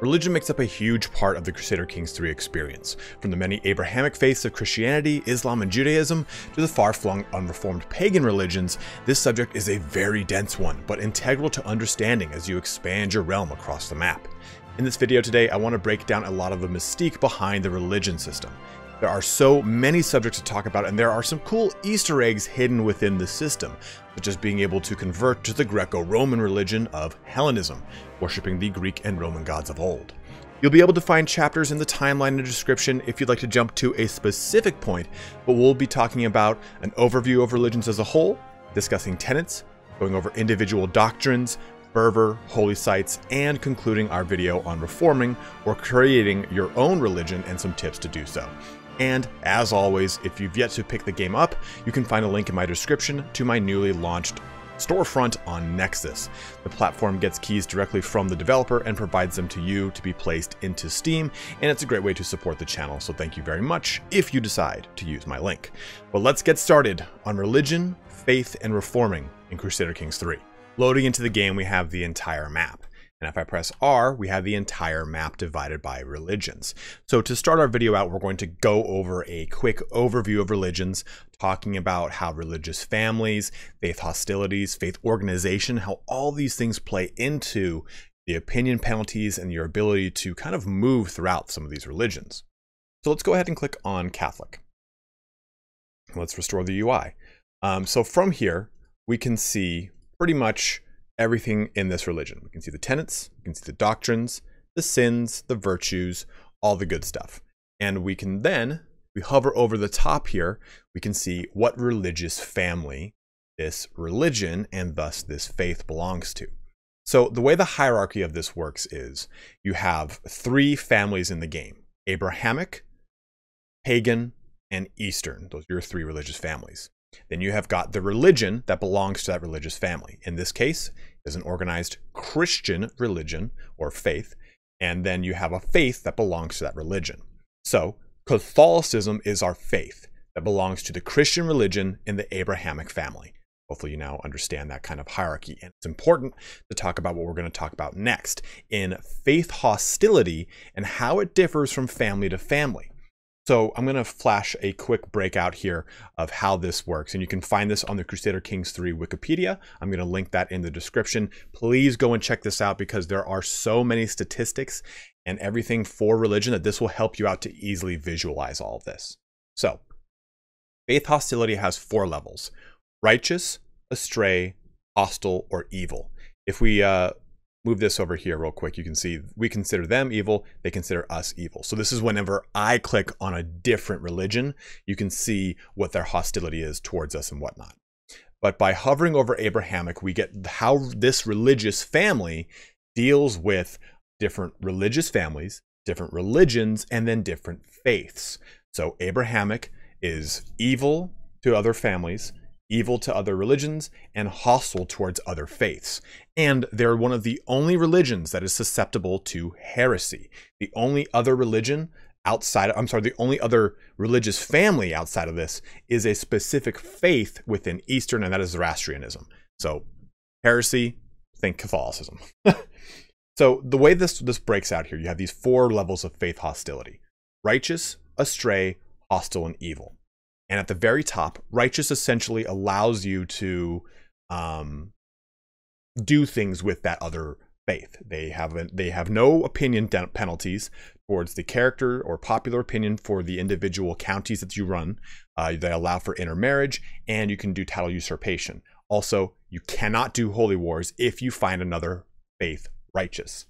Religion makes up a huge part of the Crusader Kings 3 experience, from the many Abrahamic faiths of Christianity, Islam, and Judaism to the far-flung unreformed pagan religions. This subject is a very dense one, but integral to understanding as you expand your realm across the map. In this video today, I want to break down a lot of the mystique behind the religion system. There are so many subjects to talk about, and there are some cool Easter eggs hidden within the system, such as being able to convert to the Greco-Roman religion of Hellenism, worshipping the Greek and Roman gods of old. You'll be able to find chapters in the timeline and description if you'd like to jump to a specific point, but we'll be talking about an overview of religions as a whole, discussing tenets, going over individual doctrines, fervor, holy sites, and concluding our video on reforming or creating your own religion and some tips to do so. And as always, if you've yet to pick the game up, you can find a link in my description to my newly launched storefront on Nexus. The platform gets keys directly from the developer and provides them to you to be placed into Steam, and it's a great way to support the channel, so thank you very much if you decide to use my link. But let's get started on religion, faith, and reforming in Crusader Kings 3. Loading into the game, we have the entire map. And if I press R, we have the entire map divided by religions. So to start our video out, we're going to go over a quick overview of religions, talking about how religious families, faith hostilities, faith organization, how all these things play into the opinion penalties and your ability to kind of move throughout some of these religions. So let's go ahead and click on Catholic. Let's restore the UI. So from here, we can see pretty much everything in this religion. We can see the tenets, we can see the doctrines, the sins, the virtues, all the good stuff. And we can then, we hover over the top here, we can see what religious family this religion and thus this faith belongs to. So the way the hierarchy of this works is you have three families in the game: Abrahamic, pagan, and Eastern. Those are your three religious families. Then you have got the religion that belongs to that religious family. In this case, it is an organized Christian religion or faith. And then you have a faith that belongs to that religion. So Catholicism is our faith that belongs to the Christian religion in the Abrahamic family. Hopefully you now understand that kind of hierarchy. And it's important to talk about what we're going to talk about next in faith hostility and how it differs from family to family. So I'm going to flash a quick breakout here of how this works, and you can find this on the Crusader Kings 3 Wikipedia. I'm going to link that in the description. Please go and check this out because there are so many statistics and everything for religion that this will help you out to easily visualize all of this. So faith hostility has four levels: righteous, astray, hostile, or evil. If we move this over here real quick, you can see we consider them evil, they consider us evil. So this is whenever I click on a different religion, you can see what their hostility is towards us and whatnot. But by hovering over Abrahamic, we get how this religious family deals with different religious families, different religions, and then different faiths. So Abrahamic is evil to other families, evil to other religions, and hostile towards other faiths. And they're one of the only religions that is susceptible to heresy. The only other religion outside, the only other religious family outside of this is a specific faith within Eastern, and that is Zoroastrianism. So heresy, think Catholicism. So the way this breaks out here, you have these four levels of faith hostility: righteous, astray, hostile, and evil. And at the very top, righteous essentially allows you to do things with that other faith. They have no opinion penalties towards the character or popular opinion for the individual counties that you run. They allow for intermarriage, and you can do title usurpation. Also, you cannot do holy wars if you find another faith righteous.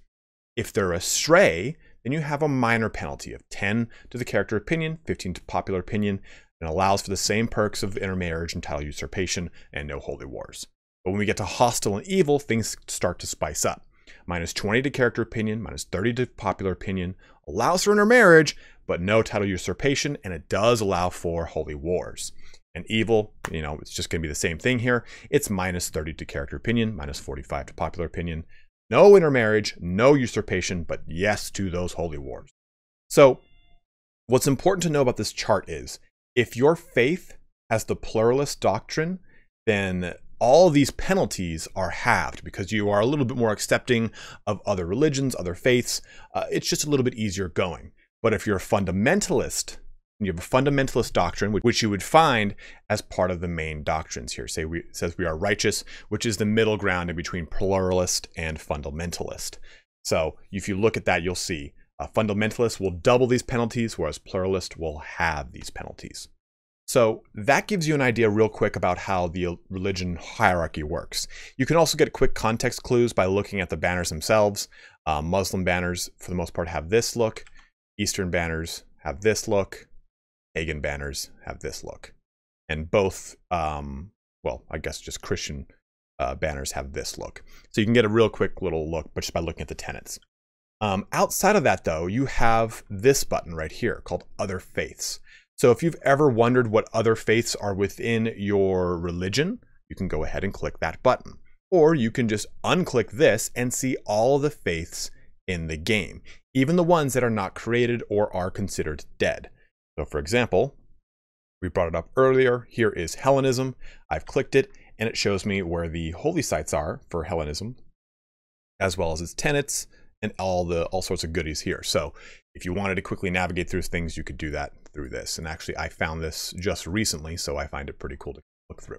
If they're astray, then you have a minor penalty of 10 to the character opinion, 15 to popular opinion, and allows for the same perks of intermarriage and title usurpation and no holy wars. But when we get to hostile and evil, things start to spice up. Minus 20 to character opinion, minus 30 to popular opinion, allows for intermarriage, but no title usurpation, and it does allow for holy wars. And evil, you know, it's just going to be the same thing here. It's minus 30 to character opinion, minus 45 to popular opinion, no intermarriage, no usurpation, but yes to those holy wars. So what's important to know about this chart is, if your faith has the pluralist doctrine, then all these penalties are halved because you are a little bit more accepting of other religions, other faiths. It's just a little bit easier going. But if you're a fundamentalist, and you have a fundamentalist doctrine, which you would find as part of the main doctrines here. Say we, it says we are righteous, which is the middle ground in between pluralist and fundamentalist. So if you look at that, you'll see fundamentalists will double these penalties, whereas pluralists will halve these penalties. So that gives you an idea real quick about how the religion hierarchy works. You can also get quick context clues by looking at the banners themselves. Muslim banners, for the most part, have this look. Eastern banners have this look. Pagan banners have this look. And both, well, I guess just Christian banners have this look. So you can get a real quick little look just by looking at the tenets. Outside of that, though, you have this button right here called Other Faiths. So if you've ever wondered what other faiths are within your religion, you can go ahead and click that button. Or you can just unclick this and see all the faiths in the game, even the ones that are not created or are considered dead. So for example, we brought it up earlier. Here is Hellenism. I've clicked it and it shows me where the holy sites are for Hellenism, as well as its tenets and all sorts of goodies here. So if you wanted to quickly navigate through things, you could do that through this. And actually I found this just recently, so I find it pretty cool to look through.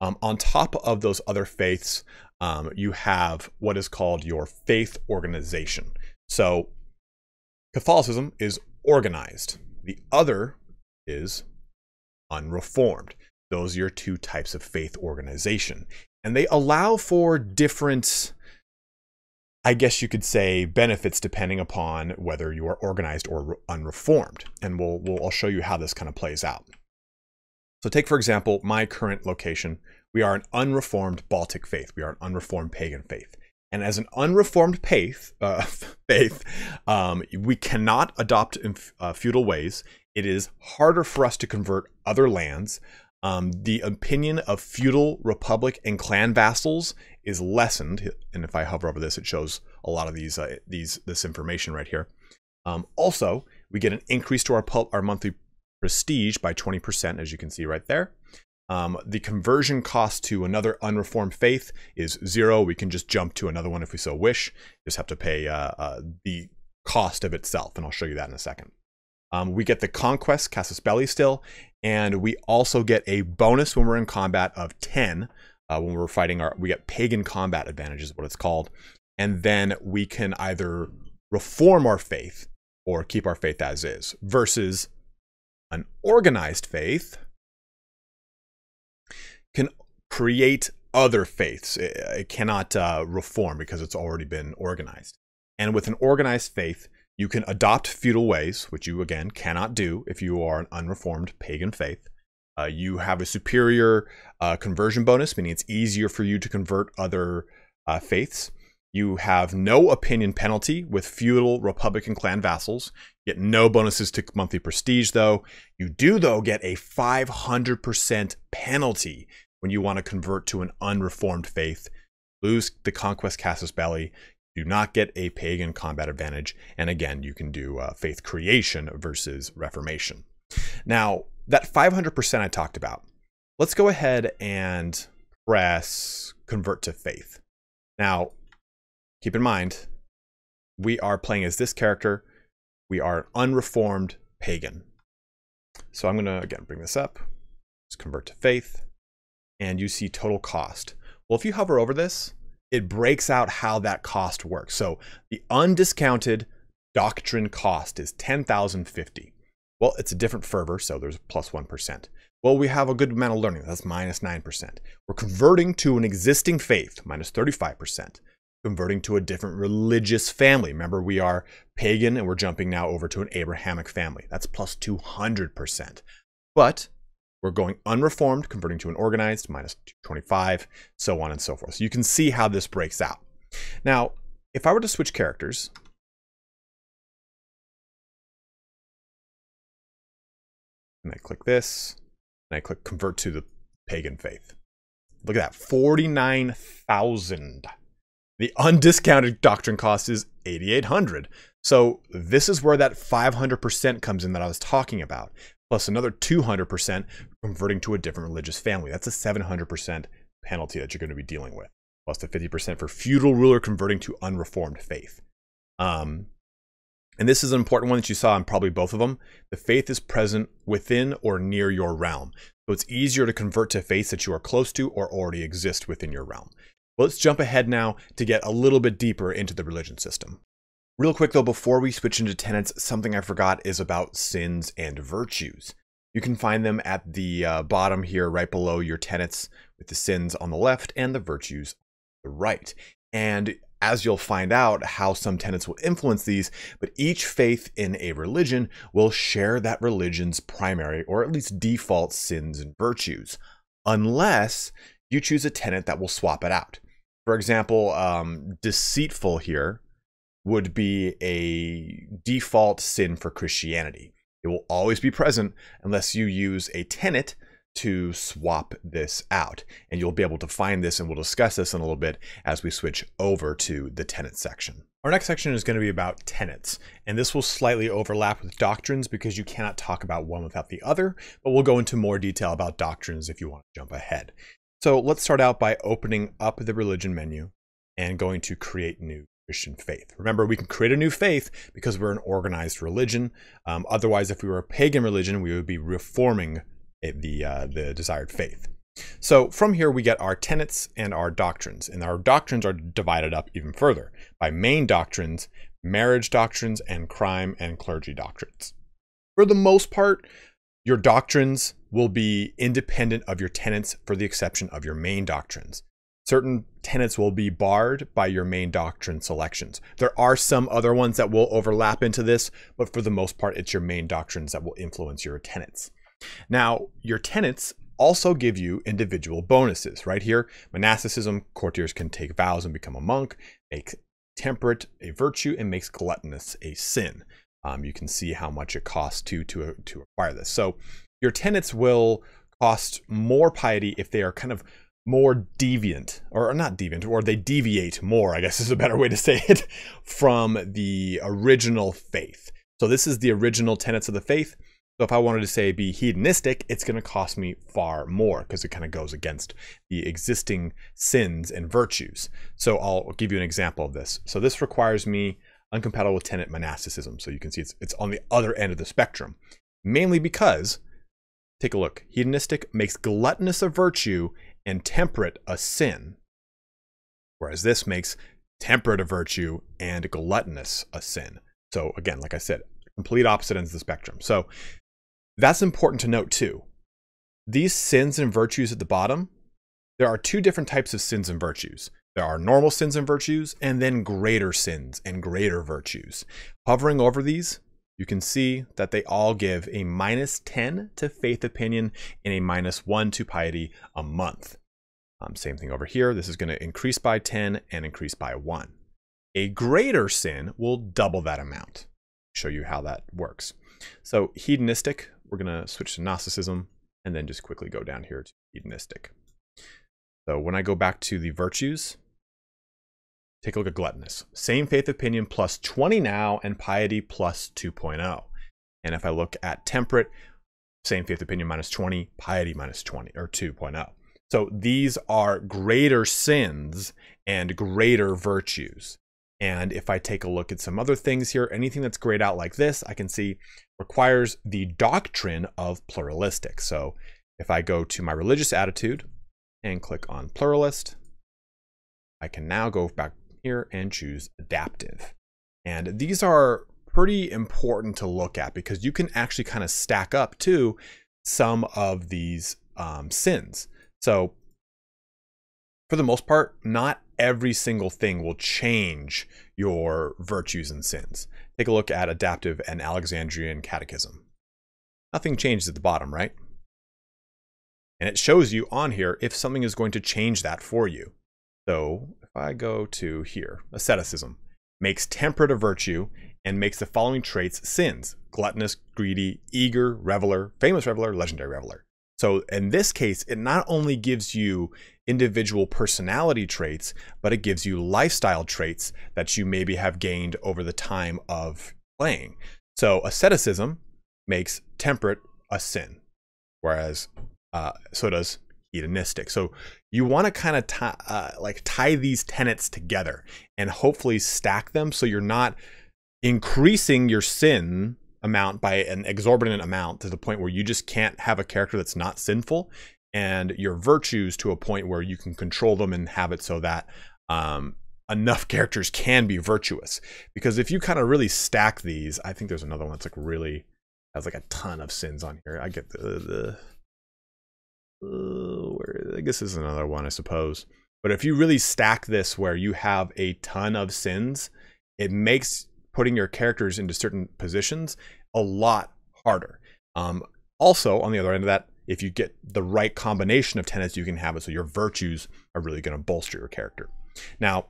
On top of those other faiths, you have what is called your faith organization. So Catholicism is organized. The other is unreformed. Those are your two types of faith organization. And they allow for different, I guess you could say, benefits depending upon whether you are organized or unreformed. And I'll show you how this kind of plays out. So take, for example, my current location. We are an unreformed Baltic faith. We are an unreformed pagan faith. And as an unreformed faith, we cannot adopt feudal ways. It is harder for us to convert other lands. The opinion of feudal, republic, and clan vassals is lessened. And if I hover over this, it shows a lot of this information right here. Also, we get an increase to our monthly prestige by 20%, as you can see right there. The conversion cost to another unreformed faith is zero. We can just jump to another one if we so wish. Just have to pay the cost of itself, and I'll show you that in a second. We get the conquest, Casus Belli still, and we also get a bonus when we're in combat of 10. When we're fighting, we get pagan combat advantage is what it's called. And then we can either reform our faith or keep our faith as is, versus an organized faith can create other faiths. It cannot reform because it's already been organized. And with an organized faith, you can adopt feudal ways, which you, again, cannot do if you are an unreformed pagan faith. You have a superior conversion bonus, meaning it's easier for you to convert other faiths. You have no opinion penalty with feudal, republic, and clan vassals. You get no bonuses to monthly prestige, though. You do, though, get a 500% penalty when you want to convert to an unreformed faith. Lose the conquest Casus Belli. Do not get a pagan combat advantage. And again, you can do faith creation versus reformation. Now, that 500% I talked about, let's go ahead and press convert to faith. Now, keep in mind, we are playing as this character. We are an unreformed pagan. So I'm going to, again, bring this up. Just convert to faith. And you see total cost. Well, if you hover over this, it breaks out how that cost works. So the undiscounted doctrine cost is 10,050. Well, it's a different fervor, so there's plus 1%. Well, we have a good amount of learning. That's minus 9%. We're converting to an existing faith, minus 35%. Converting to a different religious family. Remember, we are pagan, and we're jumping now over to an Abrahamic family. That's plus 200%. But we're going unreformed, converting to an organized, minus 25, so on and so forth. So you can see how this breaks out. Now, if I were to switch characters, and I click this, and I click convert to the pagan faith. Look at that, 49,000. The undiscounted doctrine cost is 8,800. So this is where that 500% comes in that I was talking about, plus another 200% converting to a different religious family. That's a 700% penalty that you're going to be dealing with, plus the 50% for feudal ruler converting to unreformed faith. And this is an important one that you saw in probably both of them. The faith is present within or near your realm. So it's easier to convert to faiths that you are close to or already exist within your realm. Well, let's jump ahead now to get a little bit deeper into the religion system. Real quick though, before we switch into tenets, something I forgot is about sins and virtues. You can find them at the bottom here, right below your tenets, with the sins on the left and the virtues on the right. And as you'll find out how some tenets will influence these, but each faith in a religion will share that religion's primary or at least default sins and virtues, unless you choose a tenet that will swap it out. For example, deceitful here would be a default sin for Christianity. It will always be present unless you use a tenet to swap this out, and you'll be able to find this, and we'll discuss this in a little bit as we switch over to the tenet section. Our next section is going to be about tenets, and this will slightly overlap with doctrines because you cannot talk about one without the other, but we'll go into more detail about doctrines if you want to jump ahead. So let's start out by opening up the religion menu and going to create new Christian faith. Remember, we can create a new faith because we're an organized religion. Otherwise, if we were a pagan religion, we would be reforming the desired faith. So from here, we get our tenets and our doctrines. And our doctrines are divided up even further by main doctrines, marriage doctrines, and crime and clergy doctrines. For the most part, your doctrines will be independent of your tenets, for the exception of your main doctrines. Certain tenets will be barred by your main doctrine selections. There are some other ones that will overlap into this, but for the most part, it's your main doctrines that will influence your tenets. Now, your tenets also give you individual bonuses. Right here, monasticism, courtiers can take vows and become a monk, makes temperate a virtue, and makes gluttonous a sin. You can see how much it costs to acquire this. So your tenets will cost more piety if they are kind of more deviant, or not deviant, or they deviate more, I guess is a better way to say it, from the original faith. So this is the original tenets of the faith. So if I wanted to say be hedonistic, it's going to cost me far more because it kind of goes against the existing sins and virtues. So I'll give you an example of this. So this requires me uncompatible with tenet monasticism. So you can see it's on the other end of the spectrum, mainly because, take a look, hedonistic makes gluttonous a virtue and temperate a sin, whereas this makes temperate a virtue and gluttonous a sin. So again, like I said, complete opposite ends of the spectrum. So that's important to note too. These sins and virtues at the bottom, there are two different types of sins and virtues. There are normal sins and virtues, and then greater sins and greater virtues. Hovering over these, you can see that they all give a minus 10 to faith opinion and a minus 1 to piety a month. Same thing over here. This is going to increase by 10 and increase by 1. A greater sin will double that amount. Show you how that works. So hedonistic, we're going to switch to Gnosticism and then just quickly go down here to hedonistic. So when I go back to the virtues, take a look at gluttonous. Same faith opinion, plus 20 now, and piety plus 2.0. And if I look at temperate, same faith opinion minus 20, piety minus 20 or 2.0. So these are greater sins and greater virtues. And if I take a look at some other things here, anything that's grayed out like this, I can see requires the doctrine of pluralistic. So if I go to my religious attitude and click on pluralist, I can now go back here and choose adaptive. And these are pretty important to look at because you can actually kind of stack up to some of these sins. So for the most part, not every single thing will change your virtues and sins. Take a look at adaptive and Alexandrian catechism. Nothing changes at the bottom, right? And it shows you on here if something is going to change that for you. So if I go to here, asceticism makes temperate a virtue and makes the following traits sins: gluttonous, greedy, eager, reveler, famous reveler, legendary reveler. So in this case, it not only gives you individual personality traits, but it gives you lifestyle traits that you maybe have gained over the time of playing. So asceticism makes temperate a sin, whereas so does hedonistic. So you want to kind of tie these tenets together and hopefully stack them so you're not increasing your sin amount by an exorbitant amount to the point where you just can't have a character that's not sinful, and your virtues to a point where you can control them and have it so that enough characters can be virtuous. Because if you kind of really stack these, I think there's another one that's like really has like a ton of sins on here. I get I guess this is another one, I suppose. But if you really stack this where you have a ton of sins, it makes putting your characters into certain positions a lot harder. Also, on the other end of that, if you get the right combination of tenets, you can have it so your virtues are really going to bolster your character. Now,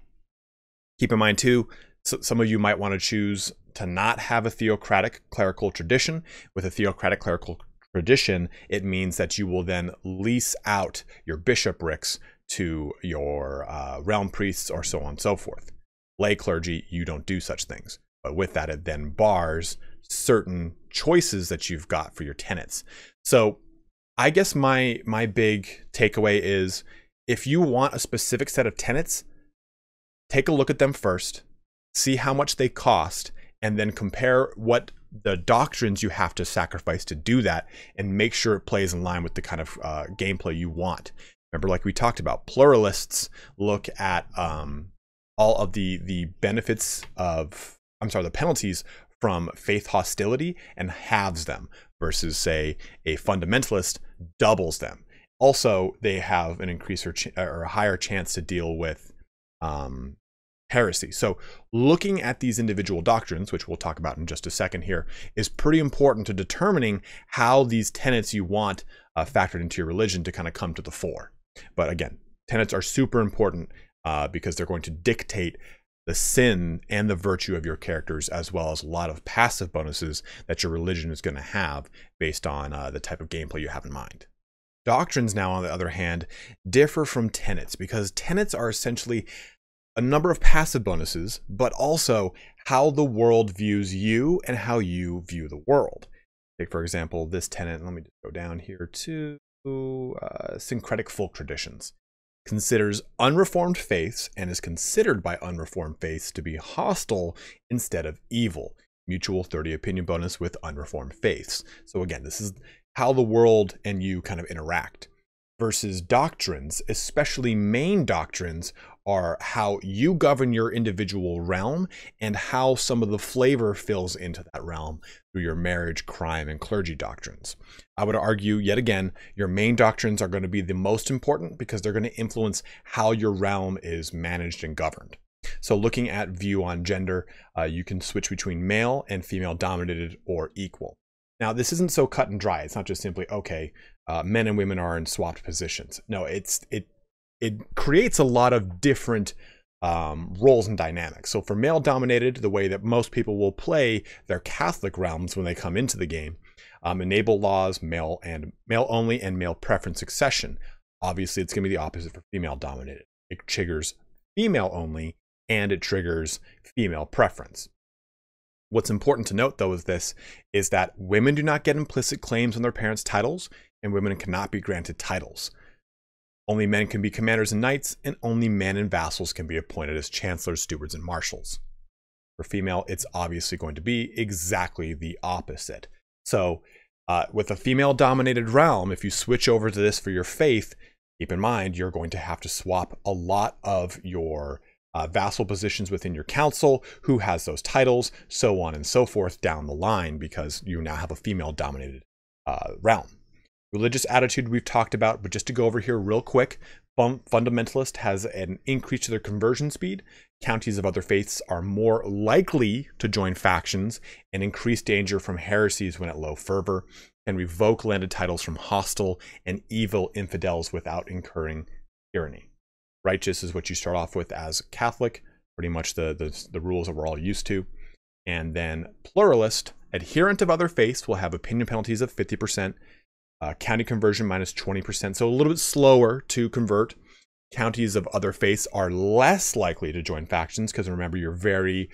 keep in mind too, so some of you might want to choose to not have a theocratic clerical tradition. With a theocratic clerical tradition, it means that you will then lease out your bishoprics to your realm priests or so on and so forth. Lay clergy, you don't do such things. But with that, it then bars certain choices that you've got for your tenets. So I guess my big takeaway is, if you want a specific set of tenets, take a look at them first, see how much they cost, and then compare what the doctrines you have to sacrifice to do that, and make sure it plays in line with the kind of gameplay you want. Remember, like we talked about, pluralists look at all of the benefits of, I'm sorry, the penalties from faith hostility and halves them, versus say a fundamentalist doubles them. Also, they have an increase or a higher chance to deal with heresy. So looking at these individual doctrines, which we'll talk about in just a second here, is pretty important to determining how these tenets you want factored into your religion to kind of come to the fore. But again, tenets are super important because they're going to dictate the sin and the virtue of your characters, as well as a lot of passive bonuses that your religion is going to have based on the type of gameplay you have in mind. Doctrines, now, on the other hand, differ from tenets, because tenets are essentially a number of passive bonuses, but also how the world views you and how you view the world. Take, for example, this tenet. Let me just go down here to syncretic folk traditions. Considers unreformed faiths and is considered by unreformed faiths to be hostile instead of evil. Mutual 30 opinion bonus with unreformed faiths. So again, this is how the world and you kind of interact. Versus doctrines, especially main doctrines, are how you govern your individual realm and how some of the flavor fills into that realm through your marriage, crime, and clergy doctrines. I would argue, yet again, your main doctrines are going to be the most important because they're going to influence how your realm is managed and governed. So looking at view on gender, you can switch between male and female dominated or equal. Now, this isn't so cut and dry. It's not just simply, okay, men and women are in swapped positions. No, it creates a lot of different roles and dynamics. So for male dominated, the way that most people will play their Catholic realms when they come into the game, enable laws, male only, and male preference succession. Obviously, it's going to be the opposite for female dominated. It triggers female only, and it triggers female preference. What's important to note, though, is that women do not get implicit claims on their parents' titles, and women cannot be granted titles. Only men can be commanders and knights, and only men and vassals can be appointed as chancellors, stewards, and marshals. For female, it's obviously going to be exactly the opposite. So with a female-dominated realm, if you switch over to this for your faith, keep in mind you're going to have to swap a lot of your vassal positions within your council, who has those titles, so on and so forth down the line, because you now have a female-dominated realm. Religious attitude we've talked about, but just to go over here real quick, fundamentalist has an increase to their conversion speed. Counties of other faiths are more likely to join factions and increase danger from heresies when at low fervor, and revoke landed titles from hostile and evil infidels without incurring tyranny. Righteous is what you start off with as Catholic, pretty much the rules that we're all used to. And then pluralist, adherent of other faiths will have opinion penalties of 50%. County conversion minus 20%, so a little bit slower to convert. Counties of other faiths are less likely to join factions because, remember, you're very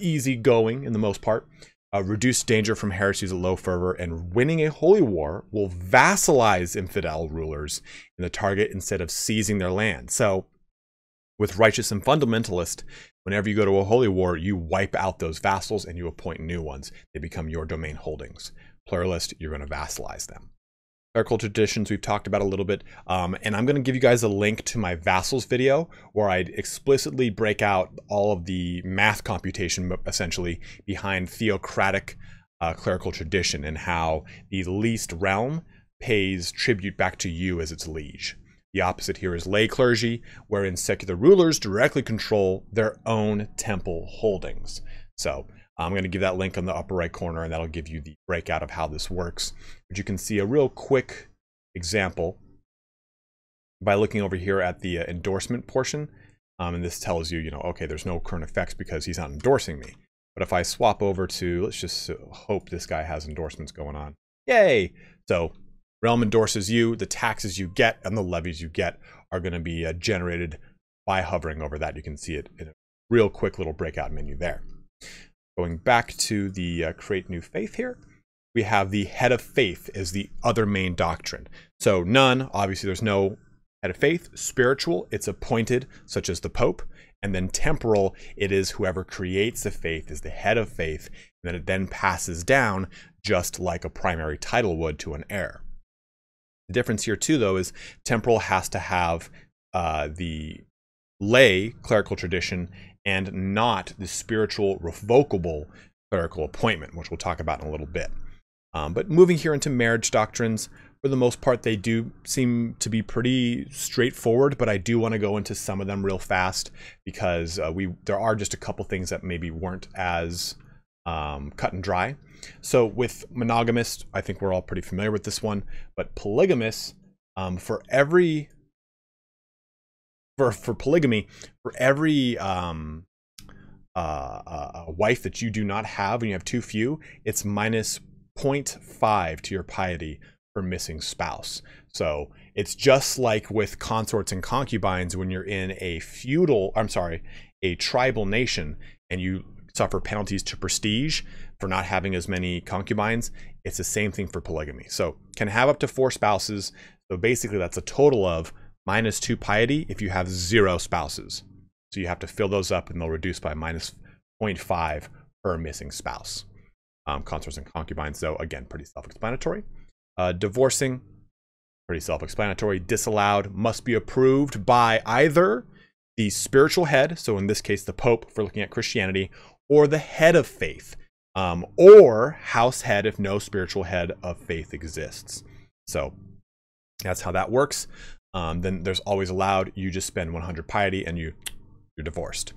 easygoing in the most part. reduce danger from heresies of low fervor, and winning a holy war will vassalize infidel rulers in the target instead of seizing their land. So with righteous and fundamentalist, whenever you go to a holy war, you wipe out those vassals and you appoint new ones. They become your domain holdings. Pluralist, you're going to vassalize them. Clerical traditions we've talked about a little bit, and I'm going to give you guys a link to my vassals video where I explicitly break out all of the math computation essentially behind theocratic clerical tradition and how the leased realm pays tribute back to you as its liege. The opposite here is lay clergy, wherein secular rulers directly control their own temple holdings. So I'm going to give that link on the upper right corner, and that'll give you the breakout of how this works. But you can see a real quick example by looking over here at the endorsement portion. And this tells you, okay, there's no current effects because he's not endorsing me. But if I swap over to, let's just hope this guy has endorsements going on. Yay! So realm endorses you, the taxes you get and the levies you get are going to be generated by hovering over that. You can see it in a real quick little breakout menu there. Going back to the create new faith here, we have the head of faith as the other main doctrine. So none, obviously there's no head of faith. Spiritual, it's appointed, such as the Pope. And then temporal, it is whoever creates the faith is the head of faith. And then it then passes down just like a primary title would to an heir. The difference here too, though, is temporal has to have the lay clerical tradition and not the spiritual revocable clerical appointment, which we'll talk about in a little bit. But moving here into marriage doctrines, for the most part, they do seem to be pretty straightforward, but I do want to go into some of them real fast because there are just a couple things that maybe weren't as cut and dry. So with monogamous, I think we're all pretty familiar with this one, but polygamous, for polygamy, for every wife that you do not have and you have too few, it's minus 0.5 to your piety for missing spouse. So it's just like with consorts and concubines when you're in a feudal, a tribal nation and you suffer penalties to prestige for not having as many concubines, it's the same thing for polygamy. So can have up to 4 spouses. So basically that's a total of minus 2 piety if you have 0 spouses. So you have to fill those up and they'll reduce by minus 0.5 per missing spouse. Consorts and concubines, though, again, pretty self-explanatory. Divorcing, pretty self-explanatory. Disallowed, must be approved by either the spiritual head, so in this case the Pope for looking at Christianity, or the head of faith, or house head if no spiritual head of faith exists. So that's how that works. Then there's always allowed, you just spend 100 piety and you're divorced.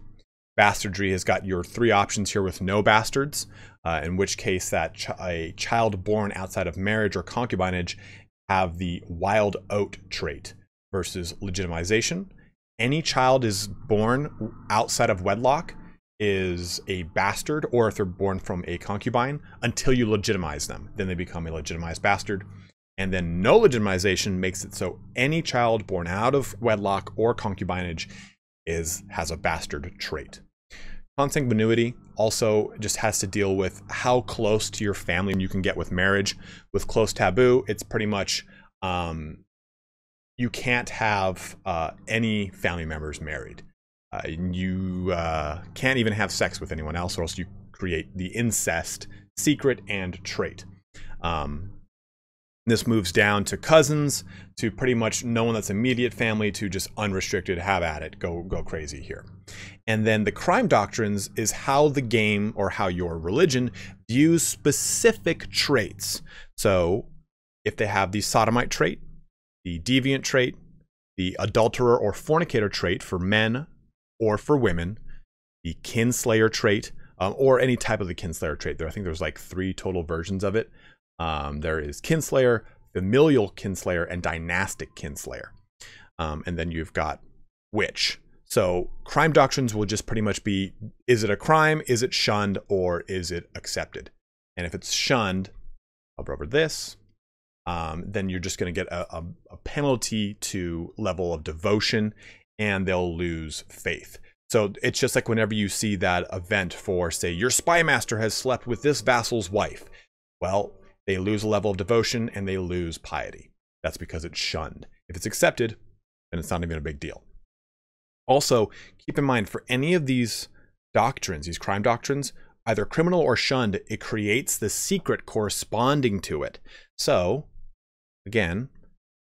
Bastardry has got your 3 options here with no bastards, in which case that a child born outside of marriage or concubinage have the wild oat trait versus legitimization. Any child is born outside of wedlock is a bastard, or if they're born from a concubine, until you legitimize them, then they become a legitimized bastard. And then no legitimization makes it so any child born out of wedlock or concubinage has a bastard trait. Consanguinity also just has to deal with how close to your family you can get with marriage. With close taboo, it's pretty much you can't have any family members married. You can't even have sex with anyone else, or else you create the incest secret and trait. This moves down to cousins, to pretty much no one that's immediate family, to just unrestricted, have at it, go crazy here. And then the crime doctrines is how the game or how your religion views specific traits. So if they have the sodomite trait, the deviant trait, the adulterer or fornicator trait for men or for women, the kinslayer trait, or any type of the kinslayer trait. I think there's like 3 total versions of it. There is kinslayer, familial kinslayer, and dynastic kinslayer. And then you've got witch. So crime doctrines will just pretty much be, is it a crime, is it shunned, or is it accepted? And if it's shunned, hover over this, then you're just going to get a penalty to level of devotion, and they'll lose faith. So it's just like whenever you see that event for, say, your spy master has slept with this vassal's wife. Well, they lose a level of devotion and they lose piety. That's because it's shunned. If it's accepted, then it's not even a big deal. Also, keep in mind, for any of these doctrines, these crime doctrines, either criminal or shunned, it creates the secret corresponding to it. So, again,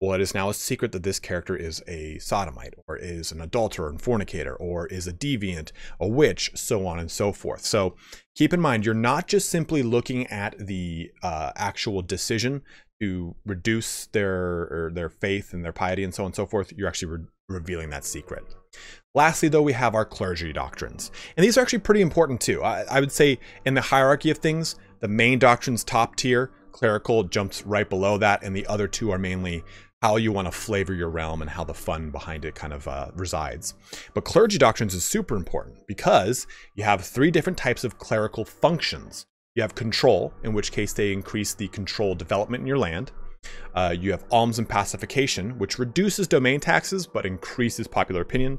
well, it is now a secret that this character is a sodomite, or is an adulterer and fornicator, or is a deviant, a witch, so on and so forth. So keep in mind, you're not just simply looking at the actual decision to reduce their faith and their piety and so on and so forth. You're actually revealing that secret. Lastly, though, we have our clergy doctrines. And these are actually pretty important, too. I would say in the hierarchy of things, the main doctrines top tier, clerical jumps right below that, and the other two are mainly how you want to flavor your realm and how the fun behind it kind of resides. But clergy doctrines is super important because you have three different types of clerical functions. You have control, in which case they increase the control development in your land. You have alms and pacification, which reduces domain taxes but increases popular opinion.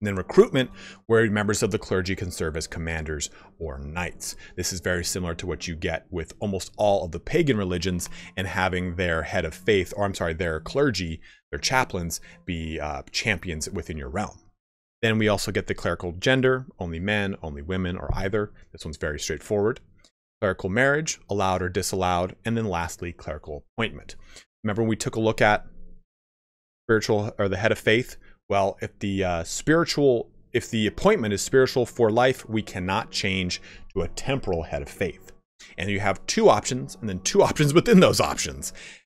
And then recruitment, where members of the clergy can serve as commanders or knights. This is very similar to what you get with almost all of the pagan religions, and having their head of faith, or I'm sorry, their clergy, their chaplains, be champions within your realm. Then we also get the clerical gender, only men, only women, or either. This one's very straightforward. Clerical marriage, allowed or disallowed. And then lastly, clerical appointment. Remember when we took a look at spiritual, or the head of faith? Well, if the if the appointment is spiritual for life, we cannot change to a temporal head of faith. And you have two options, and then two options within those options.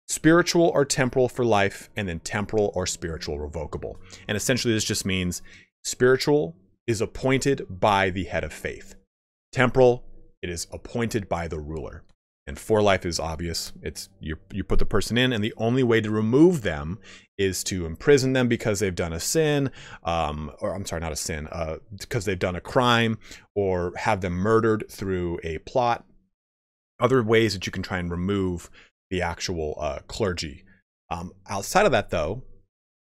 Spiritual or temporal for life, and then temporal or spiritual revocable. And essentially this just means spiritual is appointed by the head of faith. Temporal, it is appointed by the ruler. And for life is obvious. It's you put the person in, and the only way to remove them is to imprison them because they've done a sin, or I'm sorry, not a sin, because they've done a crime, or have them murdered through a plot. Other ways that you can try and remove the actual clergy. Outside of that, though,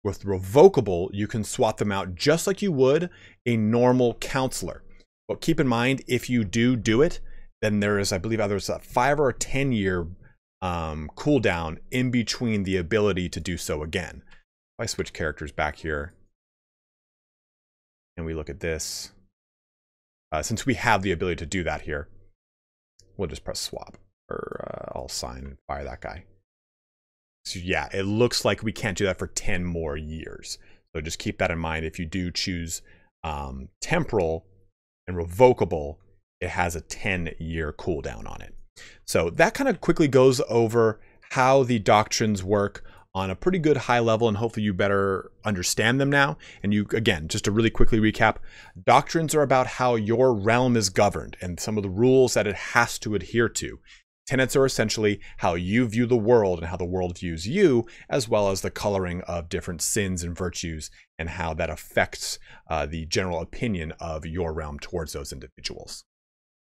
with revocable, you can swap them out just like you would a normal counselor. But keep in mind, if you do it, then there is, I believe, either a 5 or a 10-year cooldown in between the ability to do so again. If I switch characters back here, and we look at this, since we have the ability to do that here, we'll just press swap, or I'll sign and fire that guy. So yeah, it looks like we can't do that for 10 more years. So just keep that in mind. If you do choose temporal and revocable, it has a 10-year cooldown on it. So that kind of quickly goes over how the doctrines work on a pretty good high level, and hopefully you better understand them now. And you, again, just to really quickly recap, doctrines are about how your realm is governed and some of the rules that it has to adhere to. Tenets are essentially how you view the world and how the world views you, as well as the coloring of different sins and virtues and how that affects the general opinion of your realm towards those individuals.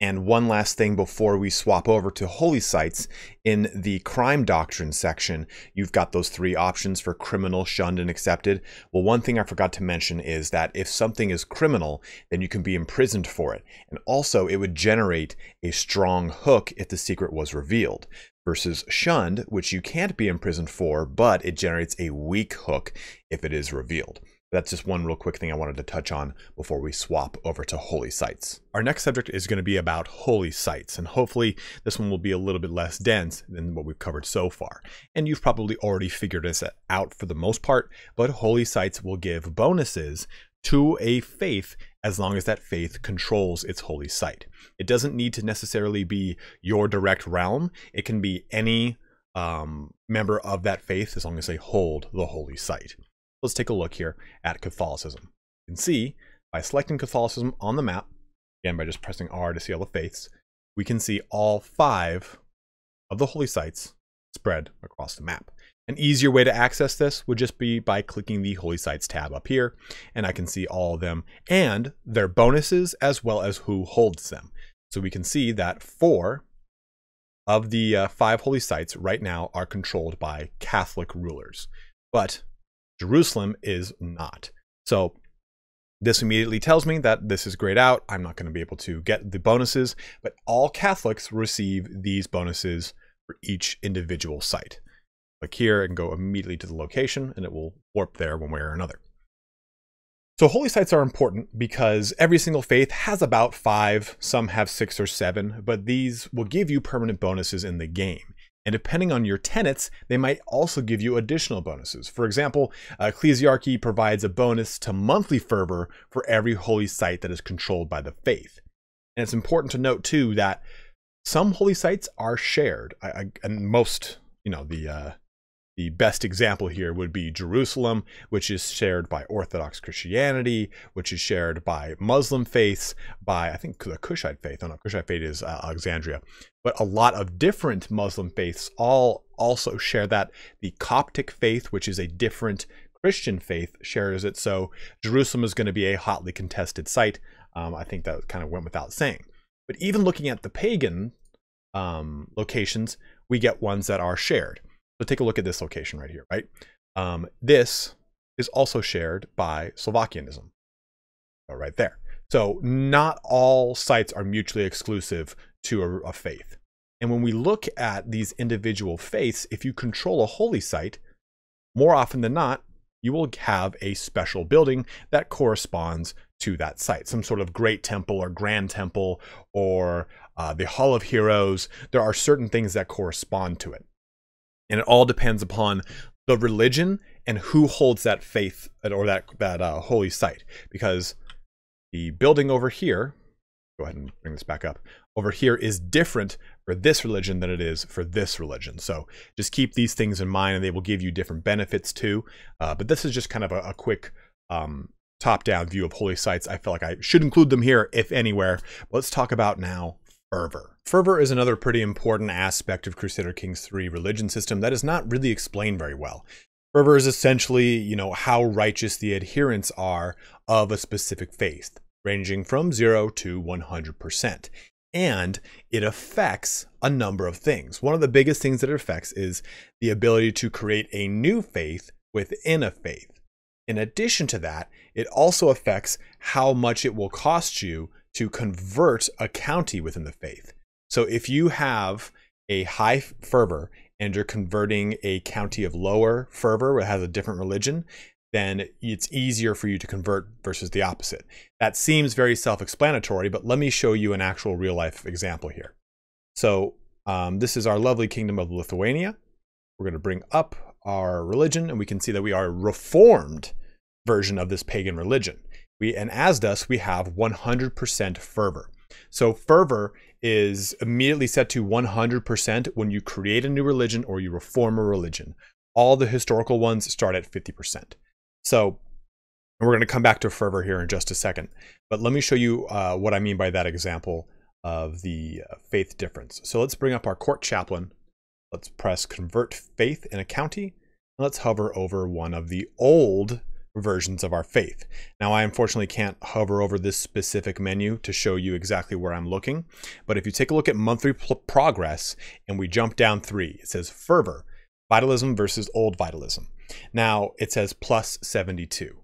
And one last thing before we swap over to holy sites, in the crime doctrine section, you've got those three options for criminal, shunned, and accepted. Well, one thing I forgot to mention is that if something is criminal, then you can be imprisoned for it. And also, it would generate a strong hook if the secret was revealed. Versus shunned, which you can't be imprisoned for, but it generates a weak hook if it is revealed. That's just one real quick thing I wanted to touch on before we swap over to holy sites. Our next subject is going to be about holy sites, and hopefully this one will be a little bit less dense than what we've covered so far. And you've probably already figured this out for the most part, but holy sites will give bonuses to a faith as long as that faith controls its holy site. It doesn't need to necessarily be your direct realm. It can be any member of that faith as long as they hold the holy site. Let's take a look here at Catholicism. You can see by selecting Catholicism on the map, again by just pressing R to see all the faiths, we can see all 5 of the holy sites spread across the map. An easier way to access this would just be by clicking the holy sites tab up here, and I can see all of them and their bonuses as well as who holds them. So we can see that 4 of the 5 holy sites right now are controlled by Catholic rulers, but Jerusalem is not. So This immediately tells me that this is grayed out. I'm not going to be able to get the bonuses, but all Catholics receive these bonuses for each individual site. Click here and go immediately to the location, and it will warp there one way or another. So holy sites are important because every single faith has about 5, some have 6 or 7, but these will give you permanent bonuses in the game. And depending on your tenets, they might also give you additional bonuses. For example, Ecclesiarchy provides a bonus to monthly fervor for every holy site that is controlled by the faith. And it's important to note too that some holy sites are shared, and most, you know, the best example here would be Jerusalem, which is shared by Orthodox Christianity, which is shared by Muslim faiths, by, I think, the Kushite faith. Oh no, Kushite faith is Alexandria. But a lot of different Muslim faiths all also share that. The Coptic faith, which is a different Christian faith, shares it. So Jerusalem is going to be a hotly contested site. I think that kind of went without saying. But even looking at the pagan locations, we get ones that are shared. So take a look at this location right here, right? This is also shared by Slovakianism, right there. So not all sites are mutually exclusive to a faith. And when we look at these individual faiths, if you control a holy site, more often than not, you will have a special building that corresponds to that site, some sort of great temple or grand temple or the Hall of Heroes. There are certain things that correspond to it. And it all depends upon the religion and who holds that faith or that holy site. Because the building over here, go ahead and bring this back up, over here is different for this religion than it is for this religion. So just keep these things in mind and they will give you different benefits too. But this is just kind of a quick top-down view of holy sites. I feel like I should include them here, if anywhere. Let's talk about now fervor. Fervor is another pretty important aspect of Crusader Kings 3 religion system that is not really explained very well. Fervor is essentially, you know, how righteous the adherents are of a specific faith, ranging from 0 to 100%. And it affects a number of things. One of the biggest things that it affects is the ability to create a new faith within a faith. In addition to that, it also affects how much it will cost you to convert a county within the faith. So if you have a high fervor and you're converting a county of lower fervor that has a different religion, then it's easier for you to convert versus the opposite. That seems very self-explanatory, but let me show you an actual real-life example here. So this is our lovely kingdom of Lithuania. We're going to bring up our religion, and we can see that we are a reformed version of this pagan religion. And as thus, we have 100% fervor. So fervor is immediately set to 100% when you create a new religion or you reform a religion. All the historical ones start at 50%. So we're going to come back to fervor here in just a second. But let me show you what I mean by that example of the faith difference. So let's bring up our court chaplain. Let's press convert faith in a county. Let's hover over one of the old versions of our faith. Now, I unfortunately can't hover over this specific menu to show you exactly where I'm looking, but if you take a look at monthly progress and we jump down 3, it says fervor, vitalism versus old vitalism. Now it says plus 72.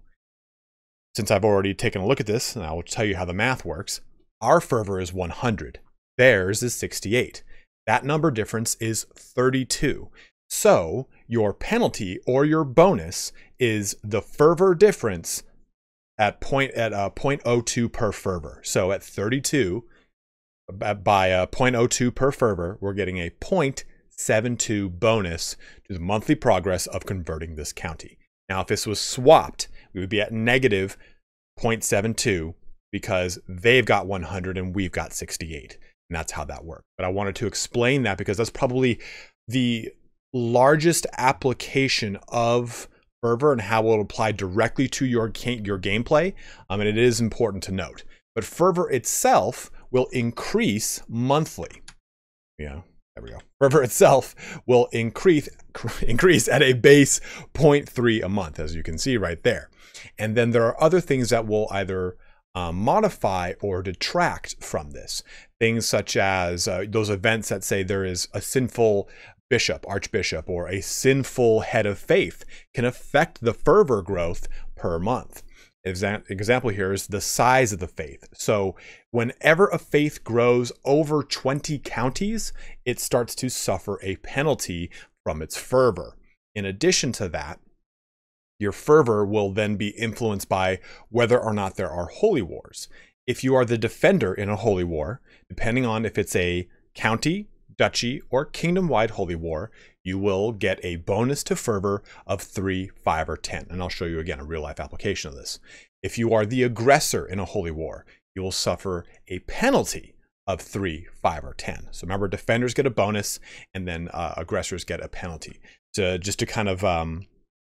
Since I've already taken a look at this, and I will tell you how the math works, our fervor is 100. Theirs is 68. That number difference is 32. So your penalty or your bonus is the fervor difference at 0.02 per fervor. So at 32, by 0.02 per fervor, we're getting a 0.72 bonus to the monthly progress of converting this county. Now, if this was swapped, we would be at negative 0.72 because they've got 100 and we've got 68. And that's how that worked. But I wanted to explain that because that's probably the largest application of fervor and how it will apply directly to your gameplay, and it is important to note. But fervor itself will increase monthly. Yeah, there we go. Fervor itself will increase at a base 0.3 a month, as you can see right there. And then there are other things that will either modify or detract from this. Things such as those events that say there is a sinful bishop, archbishop, or a sinful head of faith can affect the fervor growth per month. Example here is the size of the faith. So whenever a faith grows over 20 counties, it starts to suffer a penalty from its fervor. In addition to that, your fervor will then be influenced by whether or not there are holy wars. If you are the defender in a holy war, depending on if it's a county, duchy, or kingdom-wide holy war, you will get a bonus to fervor of 3, 5, or 10. And I'll show you again a real-life application of this. If you are the aggressor in a holy war, you will suffer a penalty of 3, 5, or 10. So remember, defenders get a bonus, and then aggressors get a penalty. So just to kind of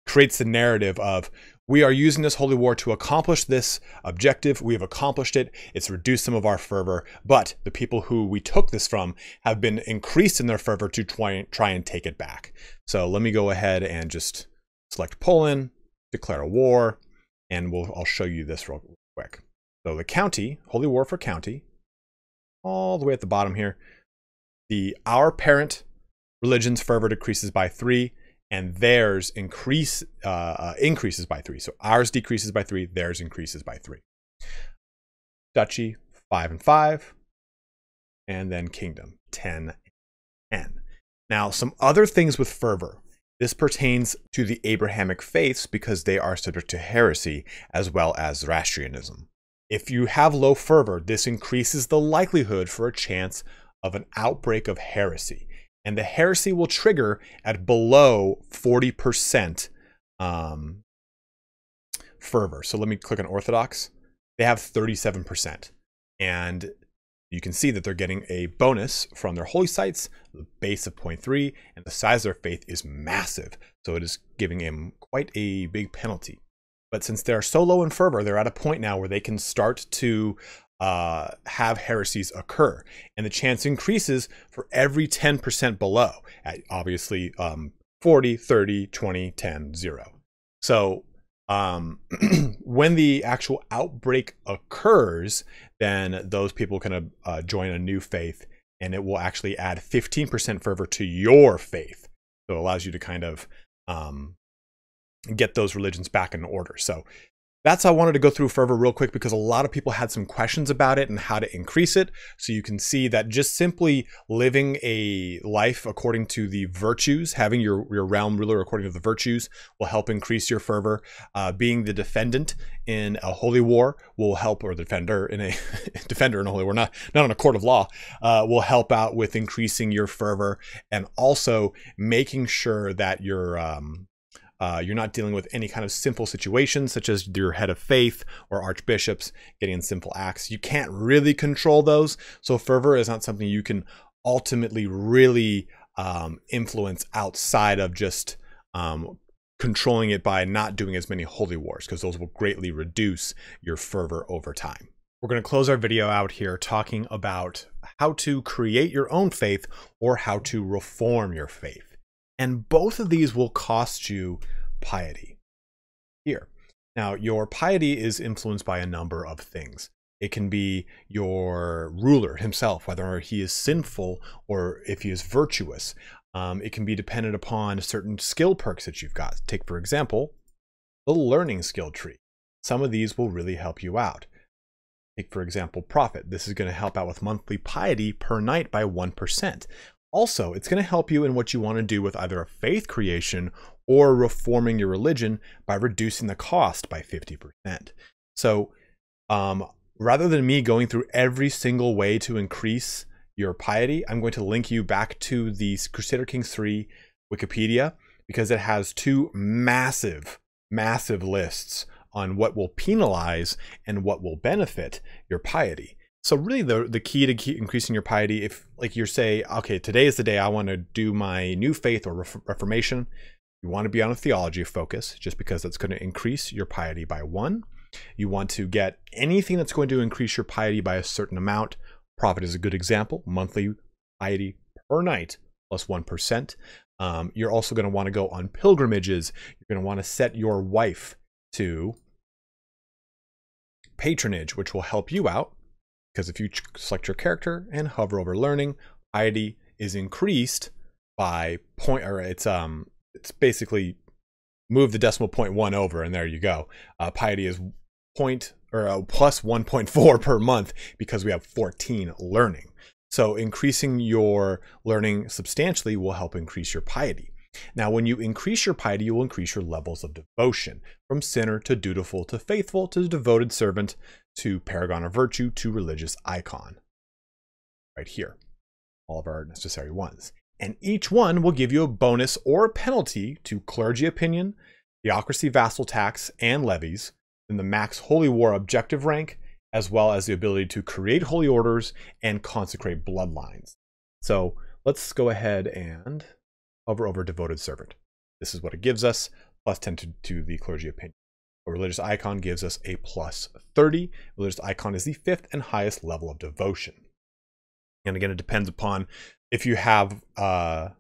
creates the narrative of, we are using this holy war to accomplish this objective. We have accomplished it. It's reduced some of our fervor, but the people who we took this from have been increased in their fervor to try and take it back. So let me go ahead and just select Poland, declare a war, and I'll show you this real quick. So the county, holy war for county, all the way at the bottom here, our parent religion's fervor decreases by 3. And theirs increases by 3. So ours decreases by 3, theirs increases by 3. Duchy, 5 and 5. And then kingdom, 10 and 10. Now, some other things with fervor. This pertains to the Abrahamic faiths because they are subject to heresy as well as Zoroastrianism. If you have low fervor, this increases the likelihood for a chance of an outbreak of heresy. And the heresy will trigger at below 40% fervor. So let me click on Orthodox. They have 37%. And you can see that they're getting a bonus from their holy sites, the base of 0.3, and the size of their faith is massive. So it is giving them quite a big penalty. But since they're so low in fervor, they're at a point now where they can start to have heresies occur, and the chance increases for every 10% below at obviously 40, 30, 20, 10, 0. So when the actual outbreak occurs, then those people can join a new faith, and it will actually add 15% fervor to your faith. So it allows you to kind of get those religions back in order. So that's how I wanted to go through fervor real quick, because a lot of people had some questions about it and how to increase it. So you can see that just simply living a life according to the virtues, having your realm ruler according to the virtues will help increase your fervor. Being the defendant in a holy war will help, or defender in a defender in a holy war, not in a court of law, will help out with increasing your fervor, and also making sure that you're not dealing with any kind of sinful situations, such as your head of faith or archbishops getting in sinful acts. You can't really control those. So fervor is not something you can ultimately really influence outside of just controlling it by not doing as many holy wars, because those will greatly reduce your fervor over time. We're going to close our video out here talking about how to create your own faith or how to reform your faith. And both of these will cost you piety here. Now, your piety is influenced by a number of things. It can be your ruler himself, whether he is sinful or if he is virtuous. It can be dependent upon certain skill perks that you've got. Take, for example, the learning skill tree. Some of these will really help you out. Take, for example, profit. This is going to help out with monthly piety per night by 1%. Also, it's going to help you in what you want to do with either a faith creation or reforming your religion by reducing the cost by 50%. So rather than me going through every single way to increase your piety, I'm going to link you back to the Crusader Kings 3 Wikipedia, because it has two massive, massive lists on what will penalize and what will benefit your piety. So really the key to keep increasing your piety, if like you're say, okay, today is the day I want to do my new faith or reformation. You want to be on a theology focus, just because that's going to increase your piety by 1. You want to get anything that's going to increase your piety by a certain amount. Profit is a good example. Monthly piety per night plus 1%. You're also going to want to go on pilgrimages. You're going to want to set your wife to patronage, which will help you out. Because if you select your character and hover over learning, piety is increased by point, or it's basically move the decimal point 1 over, and there you go. Piety is plus 1.4 per month because we have 14 learning. So increasing your learning substantially will help increase your piety. Now, when you increase your piety, you will increase your levels of devotion, from sinner to dutiful to faithful to devoted servant to paragon of virtue to religious icon. Right here, all of our necessary ones. And each one will give you a bonus or penalty to clergy opinion, theocracy vassal tax and levies, and the max holy war objective rank, as well as the ability to create holy orders and consecrate bloodlines. So let's go ahead and hover over devoted servant. This is what it gives us, plus 10 to the clergy opinion. A religious icon gives us a plus 30. Religious icon is the 5th and highest level of devotion. And again, it depends upon if you have the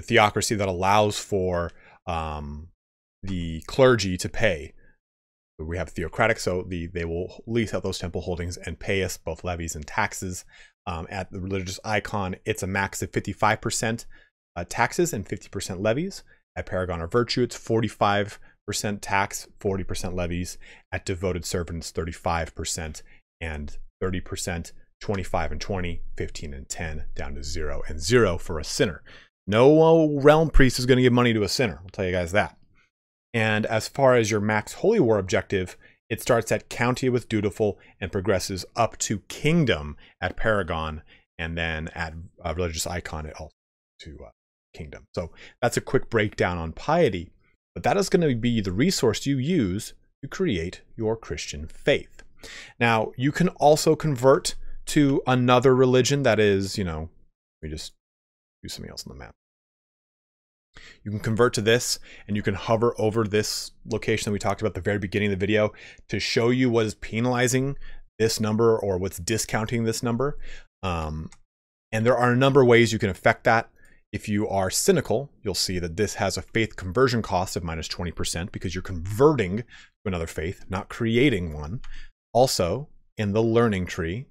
theocracy that allows for the clergy to pay. We have theocratic, so they will lease out those temple holdings and pay us both levies and taxes. At the religious icon, it's a max of 55% taxes and 50% levies. At paragon or virtue, it's 45% tax, 40% levies. At devoted servants, 35% and 30%, 25 and 20, 15 and 10, down to 0 and 0 for a sinner. No realm priest is going to give money to a sinner. I'll tell you guys that. And as far as your max holy war objective, it starts at county with dutiful and progresses up to kingdom at paragon, and then at religious icon it also to kingdom. So that's a quick breakdown on piety, but that is going to be the resource you use to create your Christian faith. Now, you can also convert to another religion that is, you know, we just do something else on the map. You can convert to this, and you can hover over this location that we talked about at the very beginning of the video to show you what is penalizing this number or what's discounting this number. And there are a number of ways you can affect that. If you are cynical, you'll see that this has a faith conversion cost of minus 20% because you're converting to another faith, not creating one. Also, in the learning tree,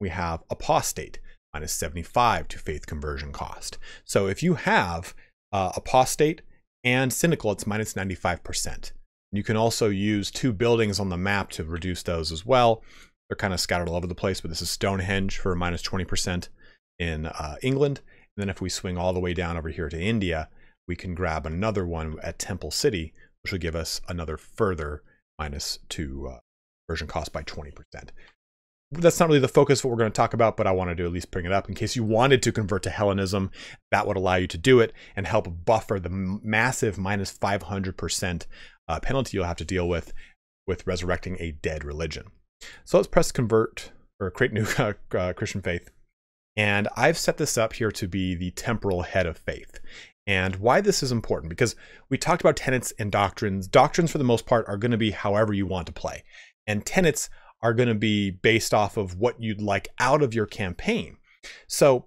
we have apostate. Minus 75 to faith conversion cost. So if you have apostate and cynical, it's minus 95%. You can also use two buildings on the map to reduce those as well. They're kind of scattered all over the place, but this is Stonehenge for minus 20% in England. And then if we swing all the way down over here to India, we can grab another one at Temple City, which will give us another further minus 2 conversion cost by 20%. That's not really the focus of what we're going to talk about, but I wanted to at least bring it up in case you wanted to convert to Hellenism. That would allow you to do it and help buffer the massive minus 500% penalty you'll have to deal with resurrecting a dead religion. So let's press convert or create new Christian faith. And I've set this up here to be the temporal head of faith. And why this is important, because we talked about tenets and doctrines. Doctrines, for the most part, are going to be however you want to play. And tenets are going to be based off of what you'd like out of your campaign. So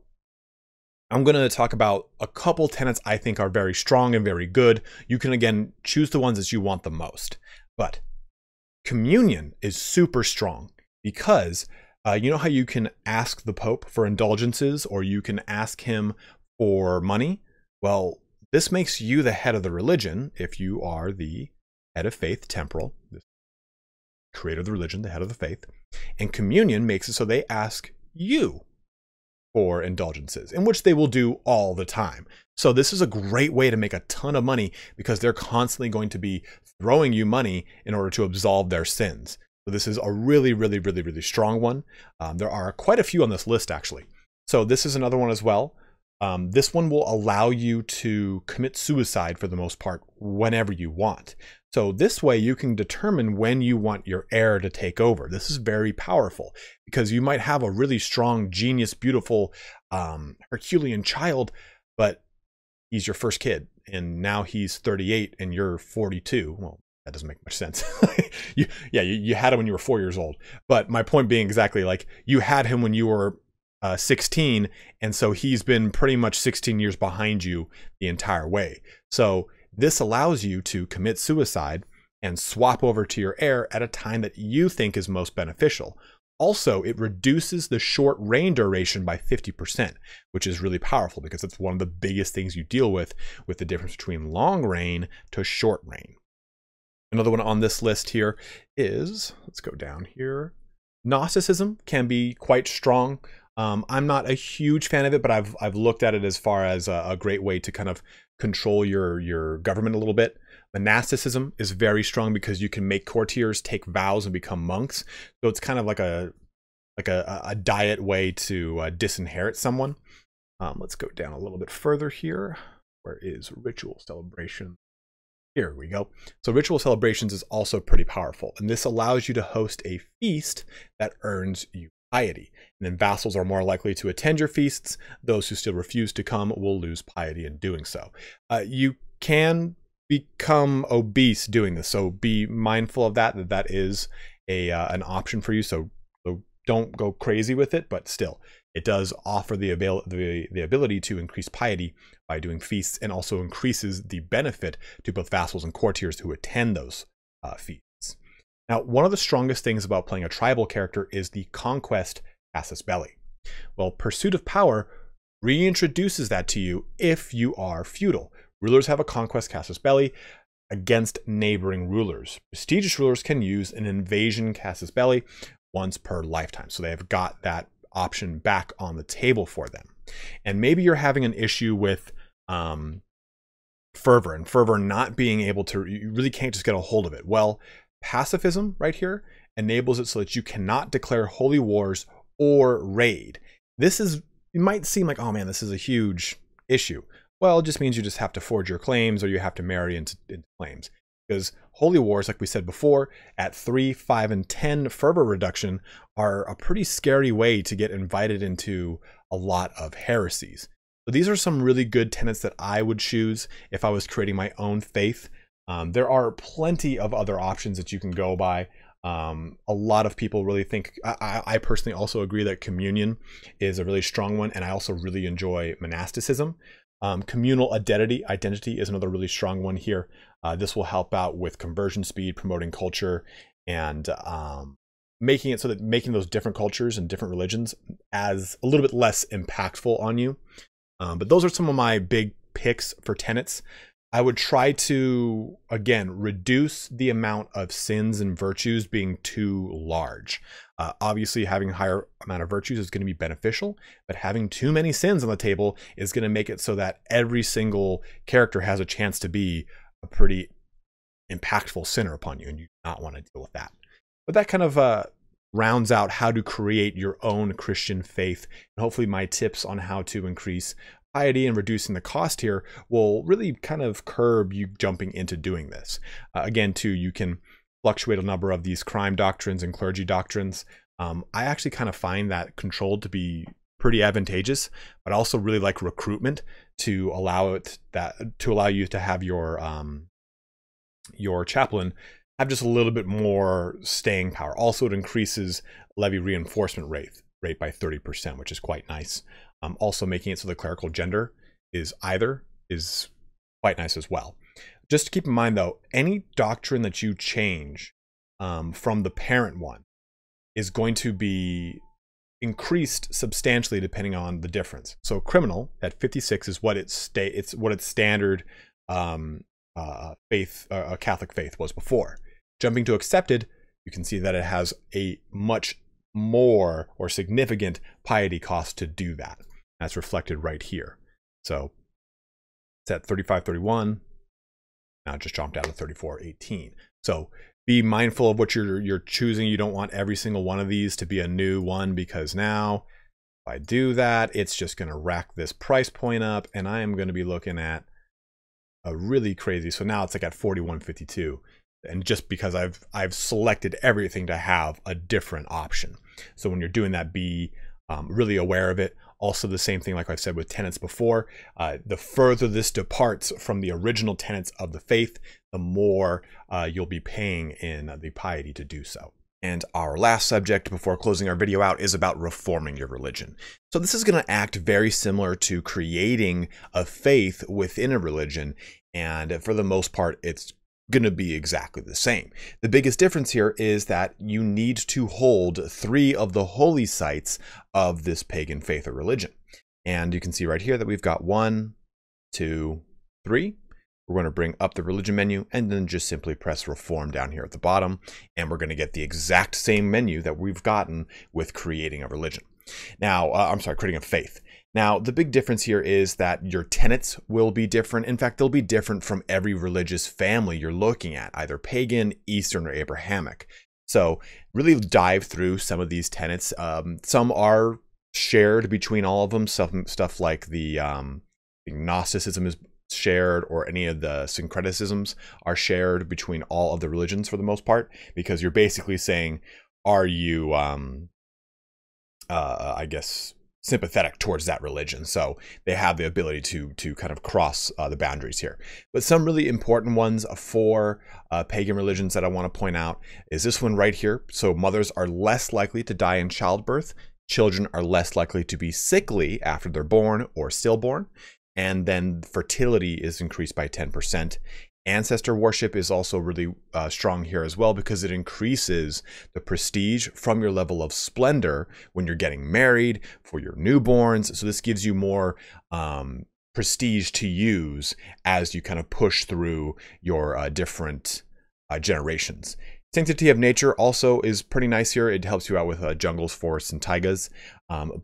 I'm going to talk about a couple tenets I think are very strong and very good. You can, again, choose the ones that you want the most. But communion is super strong because you know how you can ask the Pope for indulgences or you can ask him for money? Well, this makes you the head of the religion if you are the head of faith, temporal. Creator of the religion, the head of the faith, and communion makes it so they ask you for indulgences, in which they will do all the time. So this is a great way to make a ton of money because they're constantly going to be throwing you money in order to absolve their sins. So this is a really, really, really, really strong one. There are quite a few on this list, actually. So this is another one as well. This one will allow you to commit suicide for the most part whenever you want. So this way you can determine when you want your heir to take over. This is very powerful because you might have a really strong, genius, beautiful Herculean child, but he's your first kid and now he's 38 and you're 42. Well, that doesn't make much sense. you had him when you were 4 years old. But my point being exactly like you had him when you were 16, and so he's been pretty much 16 years behind you the entire way. So this allows you to commit suicide and swap over to your heir at a time that you think is most beneficial. Also, it reduces the short reign duration by 50%, which is really powerful because it's one of the biggest things you deal with the difference between long reign to short reign. Another one on this list here is, let's go down here. Gnosticism can be quite strong. I'm not a huge fan of it, but I've looked at it as far as a great way to kind of control your government a little bit. Monasticism is very strong because you can make courtiers take vows and become monks. So it's kind of like a diet way to disinherit someone. Let's go down a little bit further here. Where is ritual celebration? Here we go. So ritual celebrations is also pretty powerful, and this allows you to host a feast that earns you piety. And then vassals are more likely to attend your feasts. Those who still refuse to come will lose piety in doing so. You can become obese doing this, so be mindful of that. That is an option for you. So don't go crazy with it, but still, it does offer the ability to increase piety by doing feasts, and also increases the benefit to both vassals and courtiers who attend those feasts. Now, one of the strongest things about playing a tribal character is the conquest casus belli. Well, pursuit of power reintroduces that to you if you are feudal. Rulers have a conquest casus belli against neighboring rulers. Prestigious rulers can use an invasion casus belli once per lifetime, so they have got that option back on the table for them. And maybe you're having an issue with fervor, and fervor not being able to, you really can't just get a hold of it. Well, pacifism right here enables it so that you cannot declare holy wars or raid. This is, it might seem like, oh man, this is a huge issue. Well, it just means you just have to forge your claims, or you have to marry into claims. Because holy wars, like we said before, at 3, 5, and 10 fervor reduction are a pretty scary way to get invited into a lot of heresies. So these are some really good tenets that I would choose if I was creating my own faith. There are plenty of other options that you can go by. A lot of people really think, I personally also agree that communion is a really strong one, and I also really enjoy monasticism. Communal identity is another really strong one here. This will help out with conversion speed, promoting culture, and making it so that making those different cultures and different religions as a little bit less impactful on you. But those are some of my big picks for tenets. I would try to, again, reduce the amount of sins and virtues being too large. Obviously, having a higher amount of virtues is going to be beneficial, but having too many sins on the table is going to make it so that every single character has a chance to be a pretty impactful sinner upon you, and you do not want to deal with that. But that kind of rounds out how to create your own Christian faith, and hopefully my tips on how to increase piety and reducing the cost here will really kind of curb you jumping into doing this. Again, too, you can fluctuate a number of these crime doctrines and clergy doctrines. I actually kind of find that controlled to be pretty advantageous, but I also really like recruitment to allow it to allow you to have your chaplain have just a little bit more staying power. Also, it increases levy reinforcement rate by 30%, which is quite nice. Also, making it so the clerical gender is quite nice as well. Just to keep in mind, though, any doctrine that you change from the parent one is going to be increased substantially depending on the difference. So criminal at 56 is what its standard faith, Catholic faith, was before. Jumping to accepted, you can see that it has a much more or significant piety cost to do that. That's reflected right here. So it's at 35.31. Now just jumped out of 34.18. So be mindful of what you're choosing. You don't want every single one of these to be a new one, because now if I do that, it's just going to rack this price point up, and I am going to be looking at a really crazy. So now it's like at 41.52, and just because I've selected everything to have a different option. So when you're doing that, be really aware of it. Also, the same thing, like I've said with tenets before, the further this departs from the original tenets of the faith, the more you'll be paying in the piety to do so. And our last subject before closing our video out is about reforming your religion. So this is going to act very similar to creating a faith within a religion, and for the most part, it's going to be exactly the same. The biggest difference here is that you need to hold 3 of the holy sites of this pagan faith or religion. And you can see right here that we've got 1, 2, 3. We're going to bring up the religion menu and then just simply press reform down here at the bottom, and we're going to get the exact same menu that we've gotten with creating a religion. Now, I'm sorry, creating a faith. Now, the big difference here is that your tenets will be different. In fact, they'll be different from every religious family you're looking at, either pagan, Eastern, or Abrahamic. So really dive through some of these tenets. Some are shared between all of them. Some stuff like the Gnosticism is shared, or any of the syncretisms are shared between all of the religions for the most part, because you're basically saying, are you, I guess, sympathetic towards that religion? So they have the ability to kind of cross the boundaries here. But some really important ones for pagan religions that I want to point out is this one right here. So mothers are less likely to die in childbirth. Children are less likely to be sickly after they're born or stillborn. And then fertility is increased by 10%. Ancestor worship is also really strong here as well, because it increases the prestige from your level of splendor when you're getting married, for your newborns. So this gives you more prestige to use as you kind of push through your different generations. Sanctity of nature also is pretty nice here. It helps you out with jungles, forests, and taigas.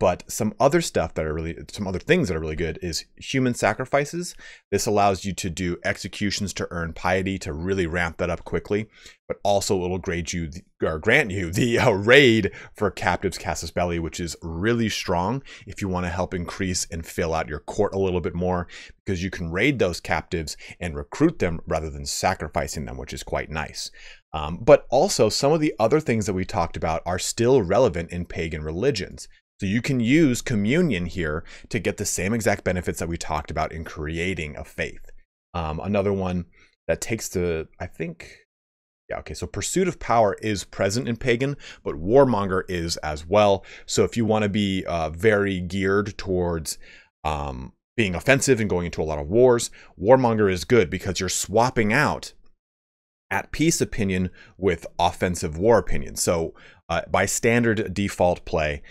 But some other stuff that are really, some other things that are really good is human sacrifices. This allows you to do executions to earn piety, to really ramp that up quickly. But also it'll grade you, or grant you the raid for captives, Casus Belli, which is really strong if you want to help increase and fill out your court a little bit more, because you can raid those captives and recruit them rather than sacrificing them, which is quite nice. But also some of the other things that we talked about are still relevant in pagan religions. So you can use communion here to get the same exact benefits that we talked about in creating a faith. Another one that takes the, I think, yeah, okay, so pursuit of power is present in pagan, but warmonger is as well. So if you want to be very geared towards being offensive and going into a lot of wars, warmonger is good, because you're swapping out at peace opinion with offensive war opinion. So by standard default play,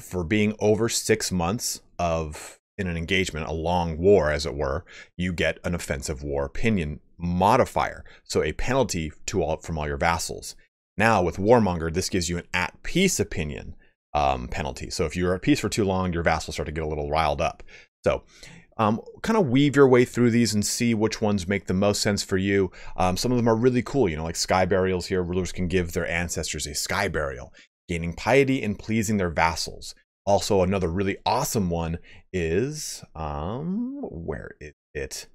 for being over 6 months of in an engagement, a long war as it were, you get an offensive war opinion modifier. So a penalty to all from all your vassals. Now with warmonger, this gives you an at peace opinion penalty. So if you're at peace for too long, your vassals start to get a little riled up. So kind of weave your way through these and see which ones make the most sense for you. Some of them are really cool, you know, like sky burials here. Rulers can give their ancestors a sky burial, gaining piety and pleasing their vassals. Also, another really awesome one is, where is it?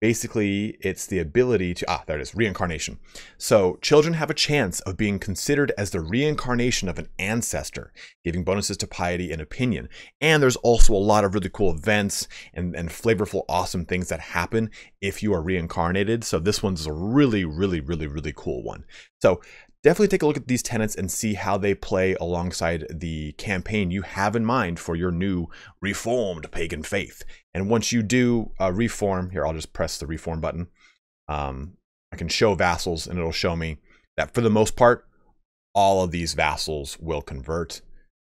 Basically, it's the ability to, there it is, reincarnation. So children have a chance of being considered as the reincarnation of an ancestor, giving bonuses to piety and opinion. And there's also a lot of really cool events and flavorful, awesome things that happen if you are reincarnated. So this one's a really, really, really, really cool one. So definitely take a look at these tenets and see how they play alongside the campaign you have in mind for your new reformed pagan faith. And once you do reform, here I'll just press the reform button. I can show vassals, and it'll show me that for the most part, all of these vassals will convert.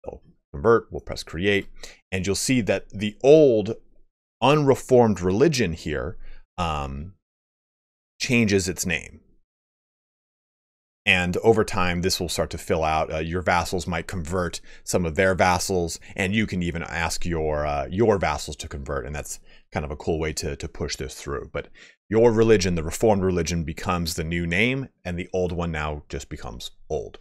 They'll convert, we'll press create, and you'll see that the old unreformed religion here changes its name. And over time, this will start to fill out. Your vassals might convert some of their vassals, and you can even ask your vassals to convert, and that's kind of a cool way to push this through. But your religion, the reformed religion, becomes the new name, and the old one now just becomes old.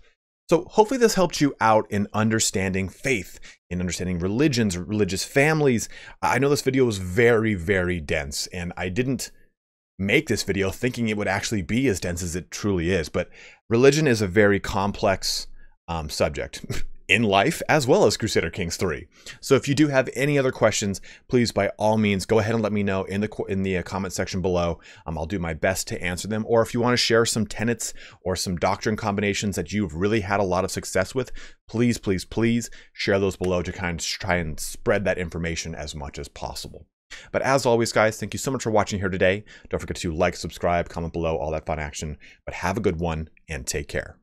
So hopefully this helped you out in understanding faith, in understanding religions, religious families. I know this video was very, very dense, and I didn't make this video thinking it would actually be as dense as it truly is, but religion is a very complex subject in life, as well as Crusader Kings 3. So if you do have any other questions, please by all means go ahead and let me know in the comment section below. I'll do my best to answer them, or if you want to share some tenets or some doctrine combinations that you've really had a lot of success with, please, please, please share those below to kind of try and spread that information as much as possible. But as always, guys, thank you so much for watching here today. Don't forget to like, subscribe, comment below, all that fun action. But have a good one, and take care.